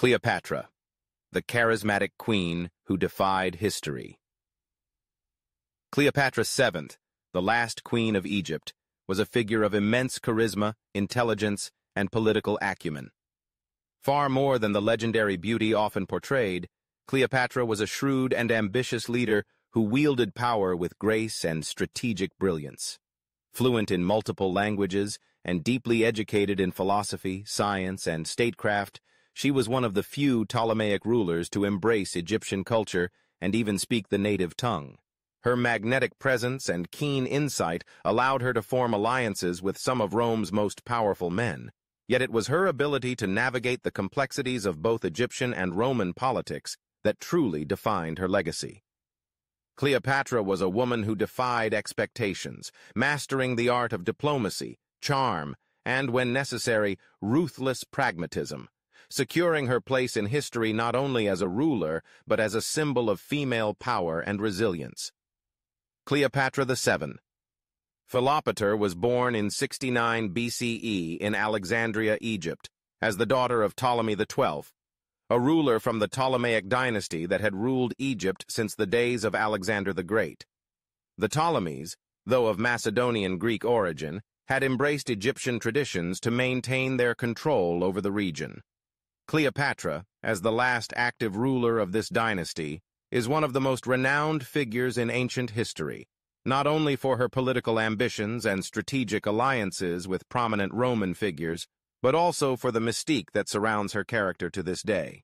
Cleopatra, the charismatic queen who defied history. Cleopatra VII, the last queen of Egypt, was a figure of immense charisma, intelligence, and political acumen. Far more than the legendary beauty often portrayed, Cleopatra was a shrewd and ambitious leader who wielded power with grace and strategic brilliance. Fluent in multiple languages and deeply educated in philosophy, science, and statecraft, she was one of the few Ptolemaic rulers to embrace Egyptian culture and even speak the native tongue. Her magnetic presence and keen insight allowed her to form alliances with some of Rome's most powerful men. Yet it was her ability to navigate the complexities of both Egyptian and Roman politics that truly defined her legacy. Cleopatra was a woman who defied expectations, mastering the art of diplomacy, charm, and, when necessary, ruthless pragmatism, securing her place in history not only as a ruler, but as a symbol of female power and resilience. Cleopatra VII. Philopater was born in 69 BCE in Alexandria, Egypt, as the daughter of Ptolemy XII, a ruler from the Ptolemaic dynasty that had ruled Egypt since the days of Alexander the Great. The Ptolemies, though of Macedonian Greek origin, had embraced Egyptian traditions to maintain their control over the region. Cleopatra, as the last active ruler of this dynasty, is one of the most renowned figures in ancient history, not only for her political ambitions and strategic alliances with prominent Roman figures, but also for the mystique that surrounds her character to this day.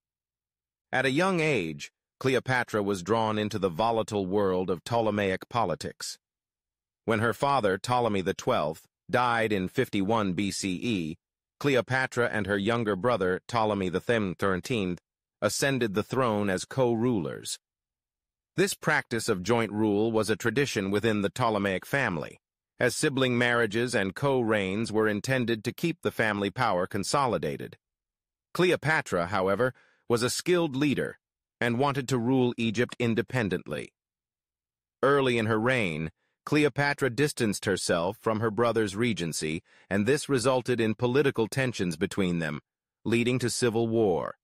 At a young age, Cleopatra was drawn into the volatile world of Ptolemaic politics. When her father, Ptolemy XII, died in 51 BCE, Cleopatra and her younger brother, Ptolemy XIII, ascended the throne as co-rulers. This practice of joint rule was a tradition within the Ptolemaic family, as sibling marriages and co-reigns were intended to keep the family power consolidated. Cleopatra, however, was a skilled leader and wanted to rule Egypt independently. Early in her reign, Cleopatra distanced herself from her brother's regency, and this resulted in political tensions between them, leading to civil war.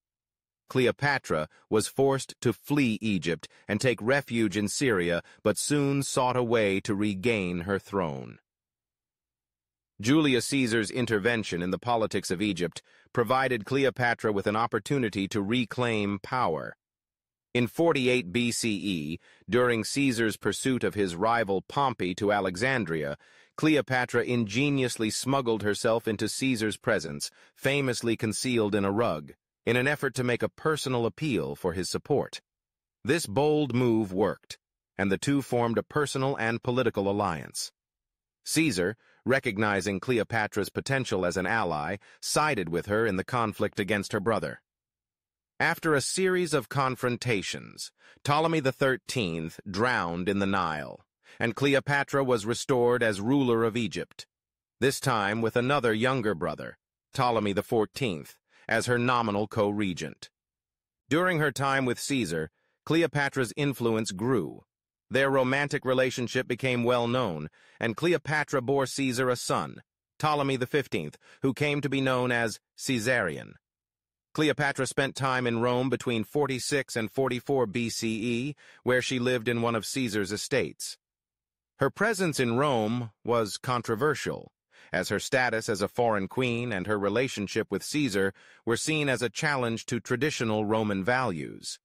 Cleopatra was forced to flee Egypt and take refuge in Syria, but soon sought a way to regain her throne. Julius Caesar's intervention in the politics of Egypt provided Cleopatra with an opportunity to reclaim power. In 48 BCE, during Caesar's pursuit of his rival Pompey to Alexandria, Cleopatra ingeniously smuggled herself into Caesar's presence, famously concealed in a rug, in an effort to make a personal appeal for his support. This bold move worked, and the two formed a personal and political alliance. Caesar, recognizing Cleopatra's potential as an ally, sided with her in the conflict against her brother. After a series of confrontations, Ptolemy XIII drowned in the Nile, and Cleopatra was restored as ruler of Egypt, this time with another younger brother, Ptolemy XIV, as her nominal co-regent. During her time with Caesar, Cleopatra's influence grew. Their romantic relationship became well known, and Cleopatra bore Caesar a son, Ptolemy XV, who came to be known as Caesarion. Cleopatra spent time in Rome between 46 and 44 BCE, where she lived in one of Caesar's estates. Her presence in Rome was controversial, as her status as a foreign queen and her relationship with Caesar were seen as a challenge to traditional Roman values.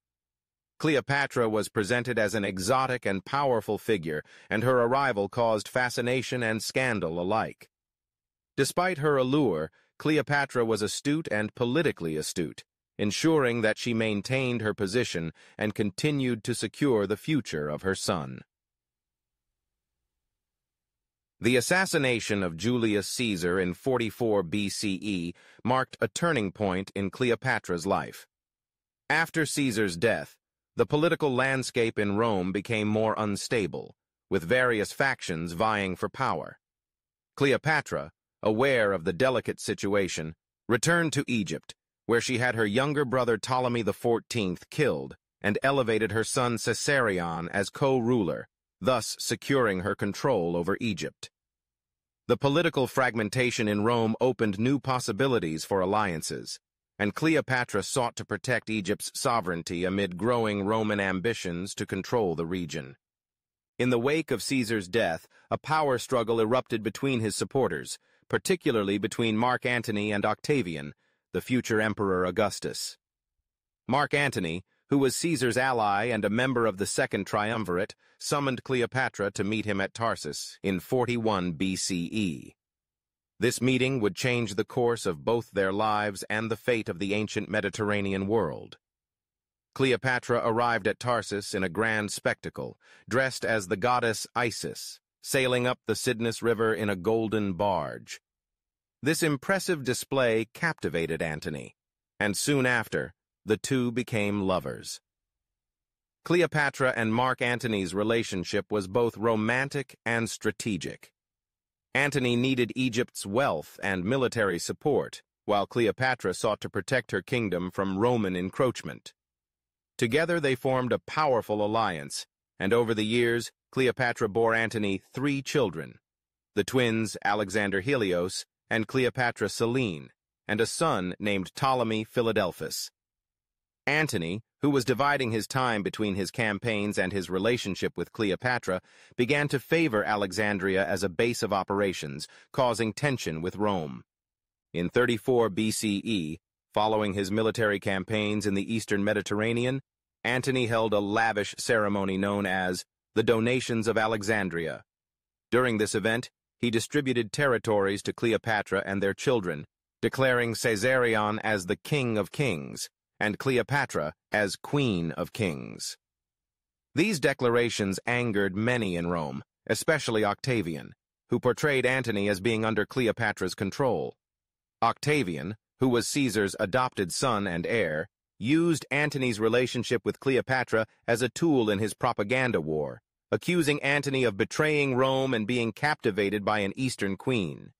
Cleopatra was presented as an exotic and powerful figure, and her arrival caused fascination and scandal alike. Despite her allure, Cleopatra was astute and politically astute, ensuring that she maintained her position and continued to secure the future of her son. The assassination of Julius Caesar in 44 BCE marked a turning point in Cleopatra's life. After Caesar's death, the political landscape in Rome became more unstable, with various factions vying for power. Cleopatra, aware of the delicate situation, returned to Egypt, where she had her younger brother Ptolemy XIV killed and elevated her son Caesarion as co-ruler, thus securing her control over Egypt. The political fragmentation in Rome opened new possibilities for alliances, and Cleopatra sought to protect Egypt's sovereignty amid growing Roman ambitions to control the region. In the wake of Caesar's death, a power struggle erupted between his supporters, particularly between Mark Antony and Octavian, the future Emperor Augustus. Mark Antony, who was Caesar's ally and a member of the Second Triumvirate, summoned Cleopatra to meet him at Tarsus in 41 BCE. This meeting would change the course of both their lives and the fate of the ancient Mediterranean world. Cleopatra arrived at Tarsus in a grand spectacle, dressed as the goddess Isis, sailing up the Cydnus River in a golden barge. This impressive display captivated Antony, and soon after, the two became lovers. Cleopatra and Mark Antony's relationship was both romantic and strategic. Antony needed Egypt's wealth and military support, while Cleopatra sought to protect her kingdom from Roman encroachment. Together they formed a powerful alliance, and over the years, Cleopatra bore Antony 3 children, the twins Alexander Helios and Cleopatra Selene, and a son named Ptolemy Philadelphus. Antony, who was dividing his time between his campaigns and his relationship with Cleopatra, began to favor Alexandria as a base of operations, causing tension with Rome. In 34 BCE, following his military campaigns in the eastern Mediterranean, Antony held a lavish ceremony known as the Donations of Alexandria. During this event, he distributed territories to Cleopatra and their children, declaring Caesarion as the King of Kings, and Cleopatra as Queen of Kings. These declarations angered many in Rome, especially Octavian, who portrayed Antony as being under Cleopatra's control. Octavian, who was Caesar's adopted son and heir, used Antony's relationship with Cleopatra as a tool in his propaganda war, accusing Antony of betraying Rome and being captivated by an Eastern queen.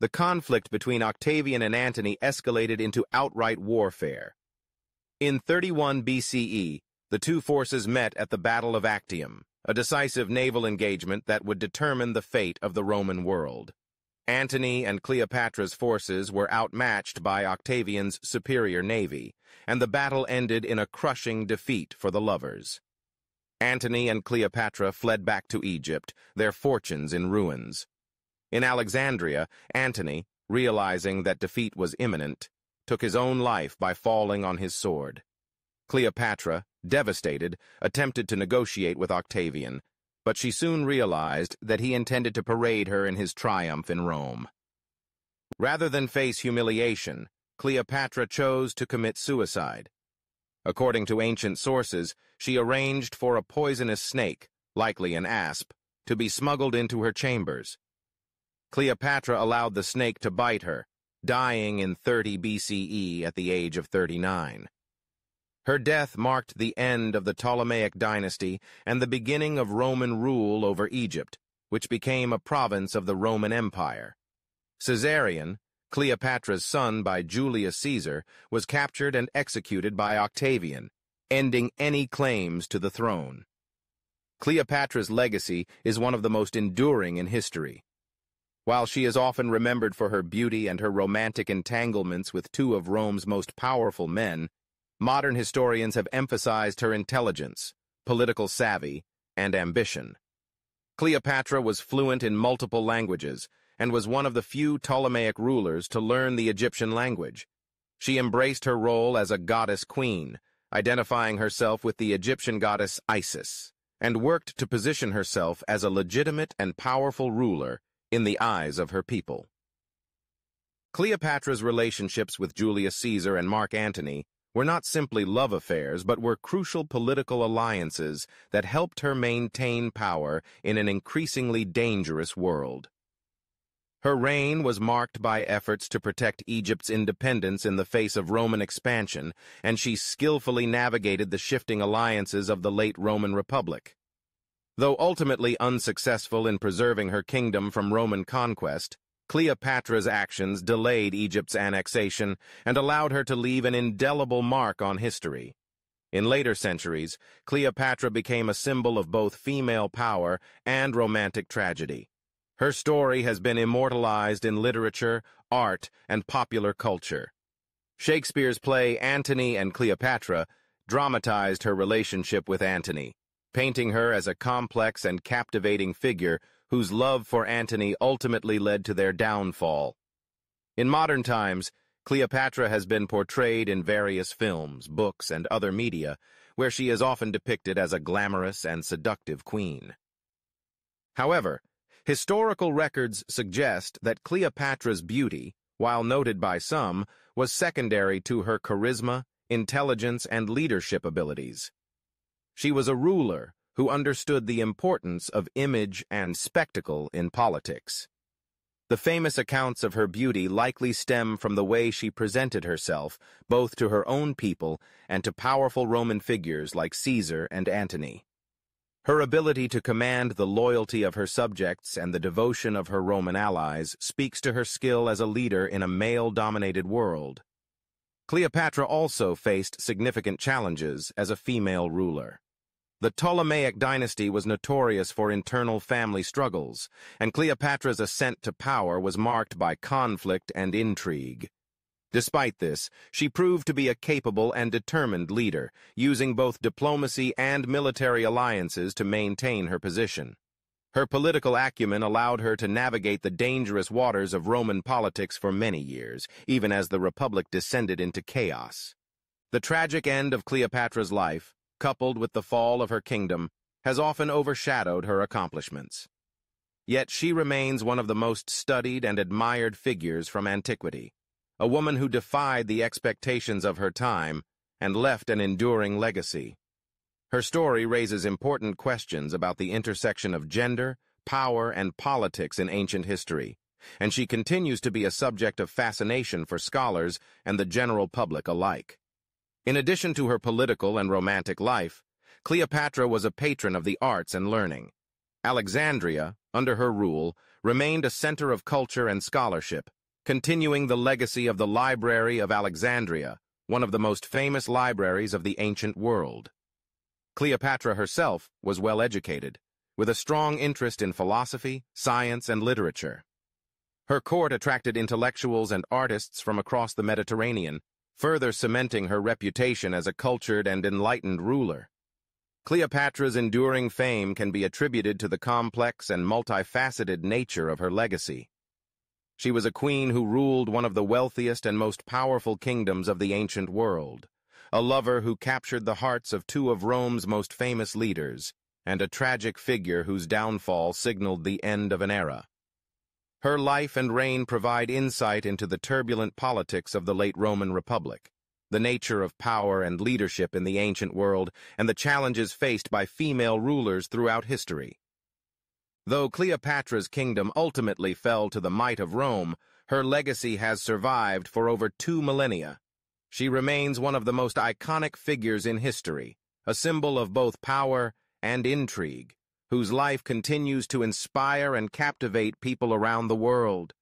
The conflict between Octavian and Antony escalated into outright warfare. In 31 BCE, the two forces met at the Battle of Actium, a decisive naval engagement that would determine the fate of the Roman world. Antony and Cleopatra's forces were outmatched by Octavian's superior navy, and the battle ended in a crushing defeat for the lovers. Antony and Cleopatra fled back to Egypt, their fortunes in ruins. In Alexandria, Antony, realizing that defeat was imminent, took his own life by falling on his sword. Cleopatra, devastated, attempted to negotiate with Octavian, but she soon realized that he intended to parade her in his triumph in Rome. Rather than face humiliation, Cleopatra chose to commit suicide. According to ancient sources, she arranged for a poisonous snake, likely an asp, to be smuggled into her chambers. Cleopatra allowed the snake to bite her, dying in 30 BCE at the age of 39. Her death marked the end of the Ptolemaic dynasty and the beginning of Roman rule over Egypt, which became a province of the Roman Empire. Caesarion, Cleopatra's son by Julius Caesar, was captured and executed by Octavian, ending any claims to the throne. Cleopatra's legacy is one of the most enduring in history. While she is often remembered for her beauty and her romantic entanglements with two of Rome's most powerful men, modern historians have emphasized her intelligence, political savvy, and ambition. Cleopatra was fluent in multiple languages and was one of the few Ptolemaic rulers to learn the Egyptian language. She embraced her role as a goddess queen, identifying herself with the Egyptian goddess Isis, and worked to position herself as a legitimate and powerful ruler in the eyes of her people. Cleopatra's relationships with Julius Caesar and Mark Antony were not simply love affairs, but were crucial political alliances that helped her maintain power in an increasingly dangerous world. Her reign was marked by efforts to protect Egypt's independence in the face of Roman expansion, and she skillfully navigated the shifting alliances of the late Roman Republic. Though ultimately unsuccessful in preserving her kingdom from Roman conquest, Cleopatra's actions delayed Egypt's annexation and allowed her to leave an indelible mark on history. In later centuries, Cleopatra became a symbol of both female power and romantic tragedy. Her story has been immortalized in literature, art, and popular culture. Shakespeare's play Antony and Cleopatra dramatized her relationship with Antony, painting her as a complex and captivating figure whose love for Antony ultimately led to their downfall. In modern times, Cleopatra has been portrayed in various films, books, and other media, where she is often depicted as a glamorous and seductive queen. However, historical records suggest that Cleopatra's beauty, while noted by some, was secondary to her charisma, intelligence, and leadership abilities. She was a ruler who understood the importance of image and spectacle in politics. The famous accounts of her beauty likely stem from the way she presented herself, both to her own people and to powerful Roman figures like Caesar and Antony. Her ability to command the loyalty of her subjects and the devotion of her Roman allies speaks to her skill as a leader in a male-dominated world. Cleopatra also faced significant challenges as a female ruler. The Ptolemaic dynasty was notorious for internal family struggles, and Cleopatra's ascent to power was marked by conflict and intrigue. Despite this, she proved to be a capable and determined leader, using both diplomacy and military alliances to maintain her position. Her political acumen allowed her to navigate the dangerous waters of Roman politics for many years, even as the Republic descended into chaos. The tragic end of Cleopatra's life, coupled with the fall of her kingdom, has often overshadowed her accomplishments. Yet she remains one of the most studied and admired figures from antiquity, a woman who defied the expectations of her time and left an enduring legacy. Her story raises important questions about the intersection of gender, power, and politics in ancient history, and she continues to be a subject of fascination for scholars and the general public alike. In addition to her political and romantic life, Cleopatra was a patron of the arts and learning. Alexandria, under her rule, remained a center of culture and scholarship, continuing the legacy of the Library of Alexandria, one of the most famous libraries of the ancient world. Cleopatra herself was well-educated, with a strong interest in philosophy, science, and literature. Her court attracted intellectuals and artists from across the Mediterranean, further cementing her reputation as a cultured and enlightened ruler. Cleopatra's enduring fame can be attributed to the complex and multifaceted nature of her legacy. She was a queen who ruled one of the wealthiest and most powerful kingdoms of the ancient world, a lover who captured the hearts of two of Rome's most famous leaders, and a tragic figure whose downfall signaled the end of an era. Her life and reign provide insight into the turbulent politics of the late Roman Republic, the nature of power and leadership in the ancient world, and the challenges faced by female rulers throughout history. Though Cleopatra's kingdom ultimately fell to the might of Rome, her legacy has survived for over 2 millennia. She remains one of the most iconic figures in history, a symbol of both power and intrigue, whose life continues to inspire and captivate people around the world.